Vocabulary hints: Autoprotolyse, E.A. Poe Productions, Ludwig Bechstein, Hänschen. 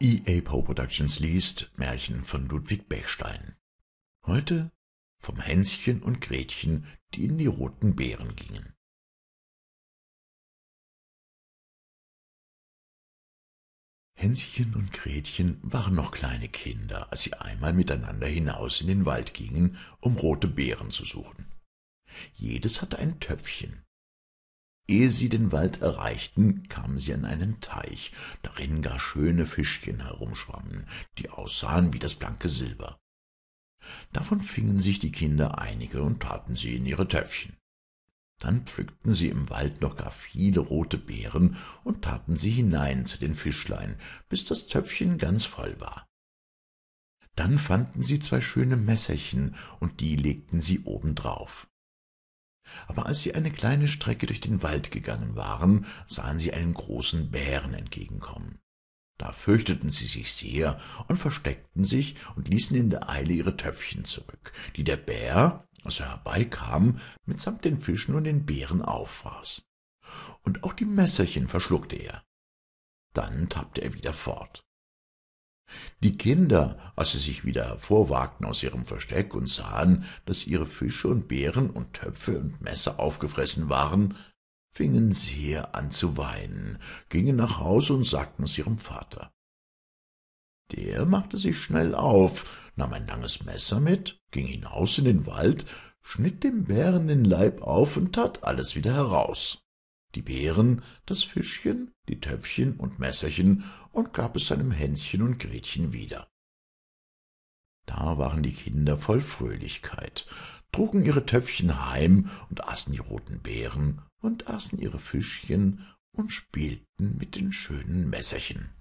E.A. Poe Productions liest Märchen von Ludwig Bechstein. Heute vom Hänschen und Gretchen, die in die roten Beeren gingen. Hänschen und Gretchen waren noch kleine Kinder, als sie einmal miteinander hinaus in den Wald gingen, um rote Beeren zu suchen. Jedes hatte ein Töpfchen. Ehe sie den Wald erreichten, kamen sie an einen Teich, darin gar schöne Fischchen herumschwammen, die aussahen wie das blanke Silber. Davon fingen sich die Kinder einige und taten sie in ihre Töpfchen. Dann pflückten sie im Wald noch gar viele rote Beeren und taten sie hinein zu den Fischlein, bis das Töpfchen ganz voll war. Dann fanden sie zwei schöne Messerchen, und die legten sie obendrauf. Aber als sie eine kleine Strecke durch den Wald gegangen waren, sahen sie einen großen Bären entgegenkommen. Da fürchteten sie sich sehr und versteckten sich und ließen in der Eile ihre Töpfchen zurück, die der Bär, als er herbeikam, mitsamt den Fischen und den Beeren auffraß. Und auch die Messerchen verschluckte er. Dann tappte er wieder fort. Die Kinder, als sie sich wieder hervorwagten aus ihrem Versteck und sahen, dass ihre Fische und Beeren und Töpfe und Messer aufgefressen waren, fingen sehr an zu weinen, gingen nach Haus und sagten es ihrem Vater. Der machte sich schnell auf, nahm ein langes Messer mit, ging hinaus in den Wald, schnitt dem Bären den Leib auf und tat alles wieder heraus. Die Beeren, das Fischchen, die Töpfchen und Messerchen, und gab es seinem Hänschen und Gretchen wieder. Da waren die Kinder voll Fröhlichkeit, trugen ihre Töpfchen heim und aßen die roten Beeren und aßen ihre Fischchen und spielten mit den schönen Messerchen.